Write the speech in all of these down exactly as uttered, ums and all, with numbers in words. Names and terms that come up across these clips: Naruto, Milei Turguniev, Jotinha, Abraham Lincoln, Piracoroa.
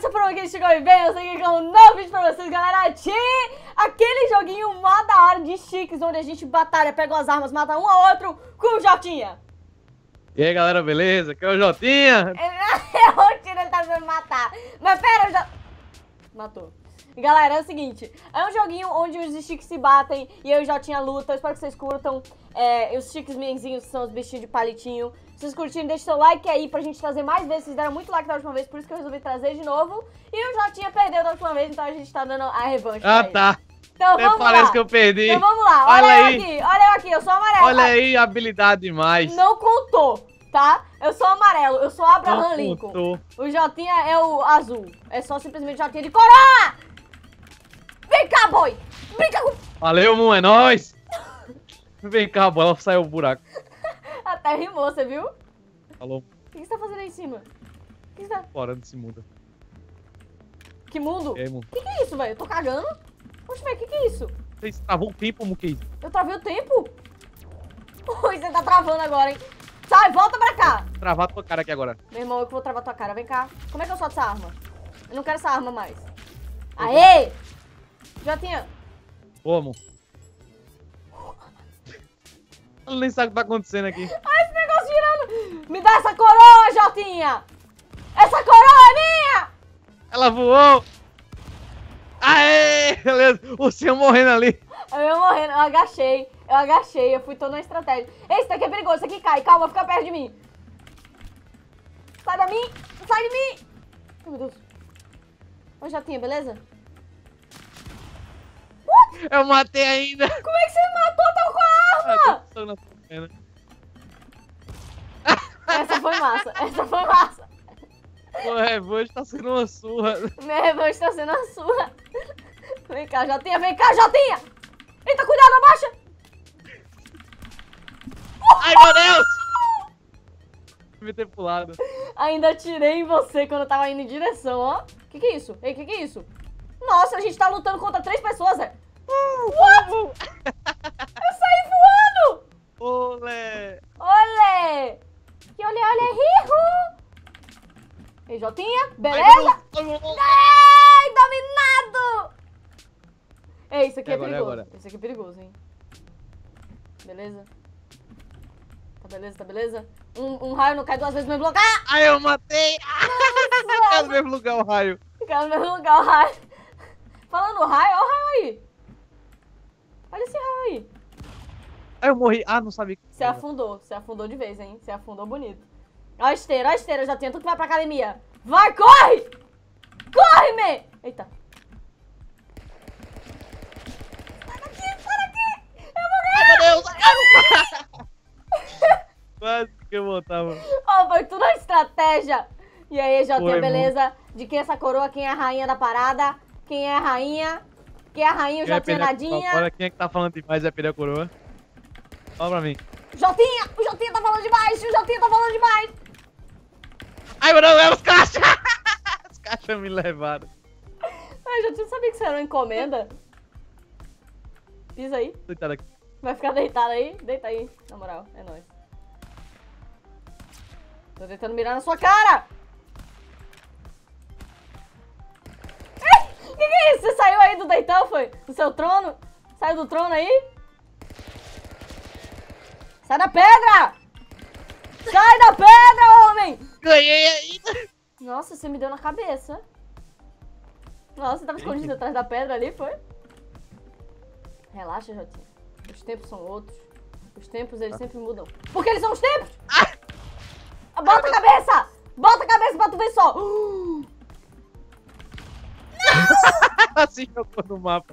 você por aqui, chegou e bem, eu sei que é um novo vídeo pra vocês, galera. Tchim! Aquele joguinho mó da hora de chiques, onde a gente batalha, pega as armas, mata um ao outro com o Jotinha. E aí, galera, beleza? Aqui é o Jotinha. O Tira tá me matar. Mas pera, eu já... Matou. Galera, é o seguinte, é um joguinho onde os chiques se batem e eu e o Jotinha luta. Eu espero que vocês curtam. É, os chiques menzinhos são os bichinhos de palitinho. Se vocês curtirem, deixa seu like aí pra gente trazer mais vezes. Vocês deram muito like da última vez, por isso que eu resolvi trazer de novo. E o Jotinha perdeu da última vez, então a gente tá dando a revanche. Ah, tá. Então até vamos parece lá. que eu perdi. Então vamos lá. Olha, olha eu aí. aqui, olha eu aqui, eu sou amarelo. Olha aí, habilidade demais. Não contou, tá? Eu sou amarelo, eu sou Abraham Lincoln. Contou. O Jotinha é o azul. É só simplesmente Jotinha de coroa! Vem cá, boi! Brinca com... Valeu, Mu, é nóis! Vem cá, bola, saiu do buraco. Até rimou, você viu? Falou. O que você tá fazendo aí em cima? O que você tá... Fora desse mundo. Que mundo? É, o que, que é isso, velho? Eu tô cagando? Poxa, velho, o que, que é isso? Você travou o tempo, Muki? Eu travei o tempo? Ui, você tá travando agora, hein? Sai, volta pra cá! Vou travar tua cara aqui agora. Meu irmão, eu que vou travar tua cara. Vem cá. Como é que eu solto essa arma? Eu não quero essa arma mais. Eu Aê! Vou. Jotinha. Boa, amor. Eu nem sabe o que tá acontecendo aqui. Olha esse negócio girando. Me dá essa coroa, Jotinha. Essa coroa é minha. Ela voou. Aê, beleza. O senhor morrendo ali. Eu morrendo. Eu agachei. Eu agachei. Eu fui toda na estratégia. Esse daqui é perigoso. Esse aqui cai. Calma, fica perto de mim. Sai da mim. Sai de mim. Oh, meu Deus. Ô, Jotinha, beleza? What? Eu matei ainda. Como é que você matou? Tá com a Ah, essa foi massa, essa foi massa. Meu revanche tá sendo uma surra. Meu revanche tá sendo uma surra. Vem cá, Jotinha, vem cá, Jotinha. Eita, cuidado, abaixa. Ai, meu Deus. Me ter pulado. Ainda tirei em você quando eu tava indo em direção, ó. Que que é isso? Ei, que que é isso? Nossa, a gente tá lutando contra três pessoas, Zé. What? Eu saí voando. Olé! Olé! Que olé, olé, riu! E Jotinha, beleza? Ai, não, não, não. Ei, dominado! Ei, isso aqui é, é agora, perigoso. É isso aqui é perigoso, hein? Beleza? Tá beleza, tá beleza? Um, um raio não cai duas vezes no mesmo lugar! Ai, eu matei! Cai no mesmo lugar o raio! Cai no mesmo lugar o raio! Falando raio, olha o raio aí! Olha esse raio aí! Aí eu morri. Ah, não sabia. Você afundou. Você afundou de vez, hein? Você afundou bonito. Ó a esteira, ó a esteira. Já tem tudo que vai pra academia. Vai, corre! Corre, me! Eita. Sai daqui, sai daqui! Eu vou ganhar! Ai, meu Deus! Quase que eu voltava. Ó, oh, foi tudo uma estratégia. E aí, Jotinha, beleza? Mano. De quem é essa coroa? Quem é a rainha da parada? Quem é a rainha? Quem é a rainha? Quem já é tinha nadinha. Agora, quem é que tá falando demais é a Piracoroa? Fala pra mim. Jotinha! O Jotinha tá falando demais! O Jotinha tá falando demais! Ai, meu Deus, os caixas! Os caixas me levaram. Ai, Jotinha, sabia que você era uma encomenda? Pisa aí. Deitado aqui. Vai ficar deitado aí? Deita aí, na moral. É nóis. Tô tentando mirar na sua cara! Ei, que que é isso? Você saiu aí do deitão, foi? Do seu trono? Saiu do trono aí? Sai da pedra! Sai da pedra, homem! Ganhei ainda! Nossa, você me deu na cabeça. Nossa, você tava escondido atrás da pedra ali, foi? Relaxa, Jotinha. Os tempos são outros. Os tempos, eles sempre mudam. Porque eles são os tempos! Ah! Bota a cabeça! Bota a cabeça pra tu ver só! Uh! Não! Se jogou no mapa.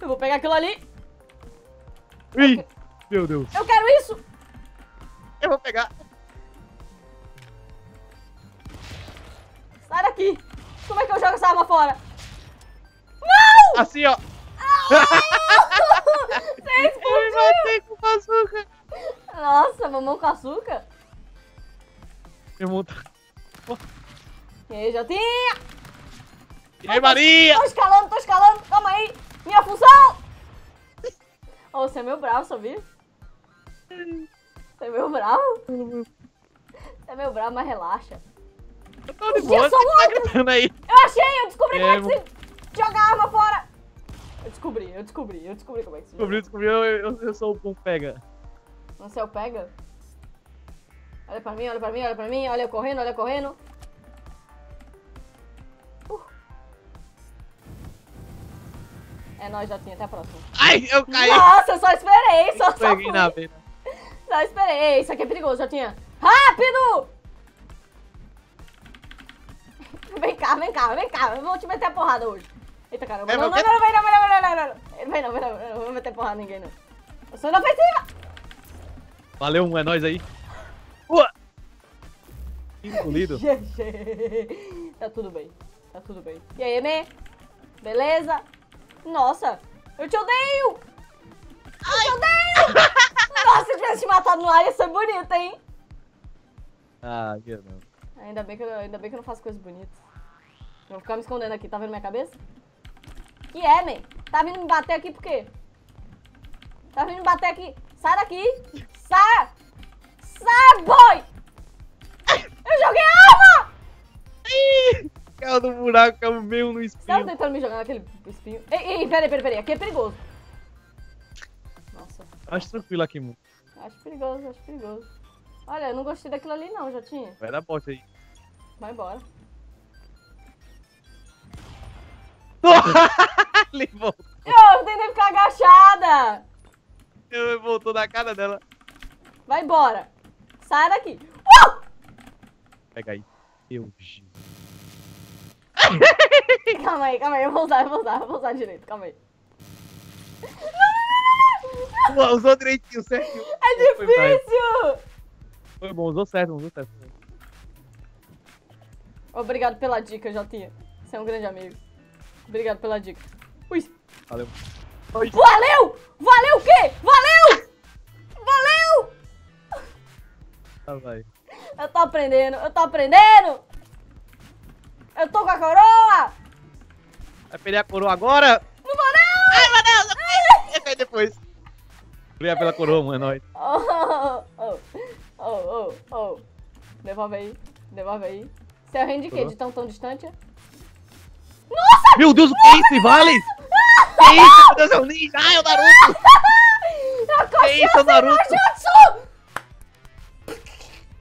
Eu vou pegar aquilo ali. Ih! Meu Deus. Eu quero isso! Eu vou pegar. Sai daqui! Como é que eu jogo essa arma fora? Não! Assim, ó. Ai, você explodiu! Eu me matei com açúcar. Nossa, mamão com açúcar? Eu monto. E aí, Jotinha? E aí, Maria? Tô escalando, tô escalando. Calma aí. Minha função! Oh, você é meu bravo, sabia? Você é meu bravo? Você é meu bravo, mas relaxa. Eu tô de boa, você tá gritando aí. Eu achei, eu descobri é, como é que se joga a arma fora. Eu descobri, eu descobri, eu descobri como é que se descobri, joga. Descobri, eu, eu sou o bom pega. Você é o pega? Olha pra mim, olha pra mim, olha pra mim, olha eu correndo, olha eu correndo. Uh. É nóis, Jotinha, até a próxima. Ai, eu caí. Nossa, eu só esperei, só, só peguei na beira. Só esperei, isso aqui é perigoso, Jotinha. Rápido! Vem cá, vem cá, vem cá, eu vou te meter a porrada hoje. Eita caramba, é, não, não, não, não, vem não, vem não, vem não, não, vem não, vem não, eu não vou meter porrada em ninguém não. Eu sou inofensiva! Valeu, um é nóis aí. Ua! Engolido. G G. Tá tudo bem, tá tudo bem. E aí, Emê? Beleza? Nossa, eu te odeio! Eu te odeio! Nossa, se eu tivesse te matado no ar ia ser bonito, hein? Ah, que não. Ainda bem que eu, ainda bem que eu não faço coisas bonitas. Vou ficar me escondendo aqui, tá vendo minha cabeça? Que é, man? Tá vindo me bater aqui por quê? Tá vindo me bater aqui. Sai daqui! Sai! Sai, boy! Eu joguei a arma! Ih! Caiu no buraco, caiu meio no espinho. Você tava tentando me jogar naquele espinho? Ei, ei, peraí, peraí, peraí. Aqui é perigoso. Nossa. Acho tranquilo aqui, mano. Acho perigoso, acho perigoso. Olha, eu não gostei daquilo ali não, Jotinha. Vai dar bosta aí. Vai embora. Ele voltou. Eu tentei ficar agachada. Eu voltou na cara dela. Vai embora. Sai daqui. Uh! Pega aí. Eu giro. Calma aí, calma aí. Eu vou usar, eu vou usar, eu vou usar direito. Calma aí. Não, não, não, não. Usou direitinho, certinho. É difícil. Foi bom, usou certo, usou certo. Obrigado pela dica, Jotinha. Você é um grande amigo. Obrigado pela dica. Ui. Valeu. Oi. Valeu! Valeu o quê? Valeu! Valeu! Ah, vai. Eu tô aprendendo, eu tô aprendendo! Eu tô com a coroa! Vai perder a coroa agora? Não vou não! Ai, meu Deus! Eu perdi depois. Obrigado pela coroa, mano, é nóis. Oh, oh, oh, oh, oh. Devolve aí, devolve aí. Você é o reino de quê? De tão tão distante? Nossa! Meu Deus, o que é isso, Vale? Que é isso, meu Deus, é o ninja! Ah, é o Naruto! Que é isso, é o Naruto!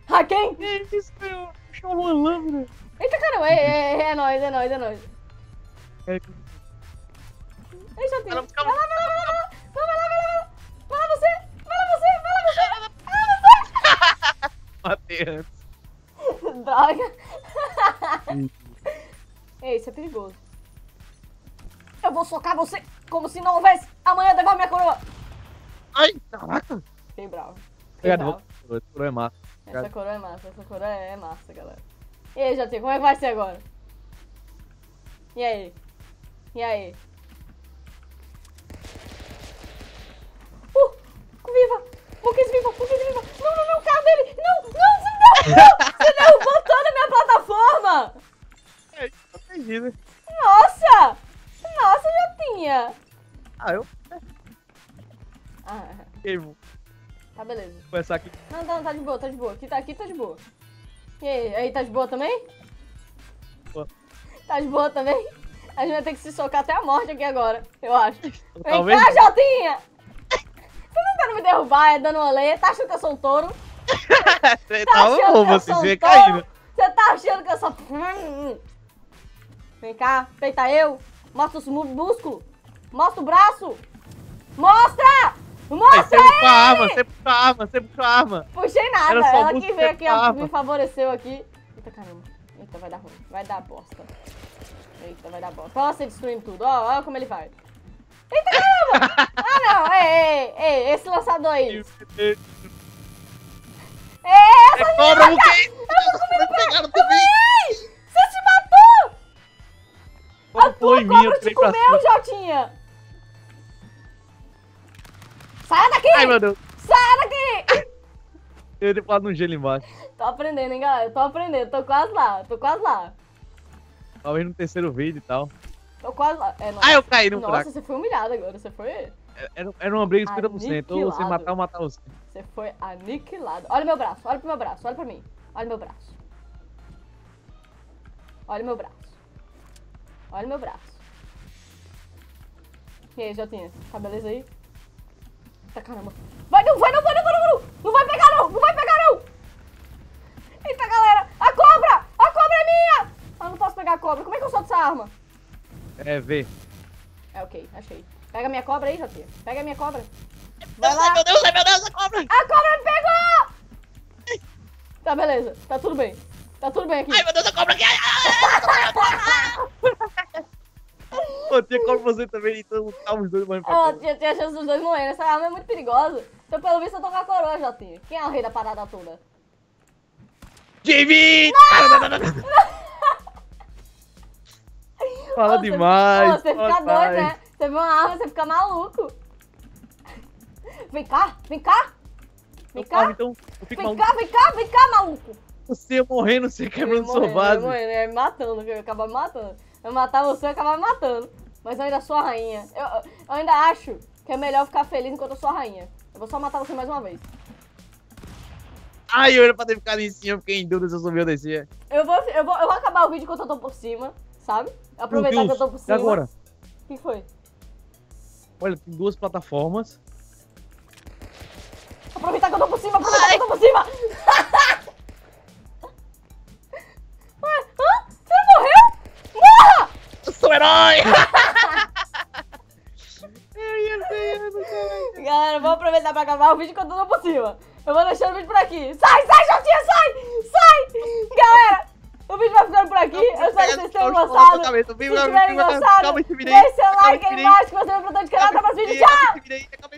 Haken! Que isso, meu? Chamou a lâmina! Eita, caramba, é, é, é nóis, é nóis, é nóis. É... Deixa eu ter. Vai lá, vai lá, vai lá! Vai lá, vai lá! Vai lá você! Vai lá você! Vai lá você! Vai lá você! Matei antes. Droga! Ei, isso é perigoso. Eu vou socar você como se não houvesse amanhã levar minha coroa. Ai, caraca. Fiquei bravo. Fiquei bravo. Essa coroa é massa. Essa coroa é massa, essa coroa é massa, galera. E aí, Jotinha, como é que vai ser agora? E aí? E aí? Uh, viva! Pouquinho viva, pouquinho viva. Não, não, não, o carro dele. Não, não, você derrubou. Você derrubou toda a minha plataforma. É, tô perdido. Nossa. Nossa, Jotinha! Ah, eu? Ah, eu. Tá, beleza. Vou começar aqui. Não, não, tá de boa, tá de boa. Aqui tá, aqui tá de boa. E aí, aí tá de boa também? Boa. Tá de boa também? A gente vai ter que se socar até a morte aqui agora, eu acho. Talvez. Vem cá, Jotinha! Você não tá me derrubar, é dando um olê. Tá achando que eu sou um touro? Você tá achando bom, que eu sou um touro? Você tá achando que eu sou... Vem cá, peita eu. Mostra os músculos! Mostra o braço! Mostra! Mostra aí! Você puxou a arma, você puxou a arma, você puxou a arma! Puxei nada, ela que veio aqui, ela me favoreceu aqui. Eita caramba, eita, vai dar ruim, vai dar bosta. Eita, vai dar bosta. Olha você destruindo tudo, ó, olha como ele vai. Eita caramba! Ah não, ei, ei, ei, esse lançador aí. Ei, essa é cobra, o que? Eu tô comendo. A tua cobra minha, te comeu, Jotinha! Sai daqui! Ai, meu Deus! Sai daqui! Eu ia ter pulado no gelo embaixo. Tô aprendendo, hein, galera? Tô aprendendo. Tô quase lá. Tô quase lá. Talvez no terceiro vídeo e tal. Tô quase lá. É, ai, eu caí no buraco. Nossa, você foi humilhado agora. Você foi... Era, era uma briga de cinquenta por cento. Ou você matar ou matar você. Você foi aniquilado. Olha meu braço. Olha pro meu braço. Olha pra mim. Olha meu braço. Olha o meu braço. Olha o meu braço. E aí, Jotinha? Tá beleza aí? Tá caramba. Vai, não vai, não vai, não vai, não vai. Não vai pegar, não. Não vai pegar, não. Eita, galera. A cobra. A cobra é minha. Eu não posso pegar a cobra. Como é que eu solto essa arma? É, vê. É, ok. Achei. Pega a minha cobra aí, Jotinha. Pega a minha cobra. Vai lá. Ai, meu Deus, ai, meu Deus, a cobra. A cobra me pegou. Tá, beleza. Tá tudo bem. Tá tudo bem aqui. Ai, meu Deus, a cobra aqui. Ai, ai, ai, ai. Pô, tinha como você também, então tá os dois morrendo pra cobra. Ó, tinha, tinha chance dos dois morrerem. Essa arma é muito perigosa. Então, pelo visto, eu tô com a coroa, Jotinha. Quem é o rei da parada toda? Jimmy! Não! Não, não, não, não. Fala oh, demais! Você, oh, você fica doido, né? Você vê uma arma, você fica maluco. Vem cá, vem cá. Vem cá, então, vem maluco. cá, vem cá, vem cá, maluco. Você ia morrendo, você ia quebrando sua base. Eu ia morrendo, eu ia me matando, eu acabava me matando. Eu matar você, eu acabava me matando. Mas eu ainda sou a rainha. Eu, eu ainda acho que é melhor ficar feliz enquanto eu sou a rainha. Eu vou só matar você mais uma vez. Ai, eu era pra ter ficado em cima, eu fiquei em dúvida se eu subi ou descia. Eu vou, eu, vou, eu vou acabar o vídeo enquanto eu tô por cima, sabe? Aproveitar Deus, que eu tô por cima. E agora? O que foi? Olha, tem duas plataformas. Aproveitar que eu tô por cima, aproveitar Ai. que eu tô por cima! Ué, hã? Você não morreu? Morra! Eu sou um herói! eu ia ser, eu não sei. Galera, vamos aproveitar pra acabar o vídeo enquanto eu tô por cima. Eu vou deixando o vídeo por aqui. Sai, sai, Jotinha, sai! Sai! Galera, o vídeo vai ficando por aqui. Eu espero que vocês tenham gostado. Se tiverem gostado, deixa seu like aí embaixo que você me prontando de canal. Até o próximo vídeo. Tchau!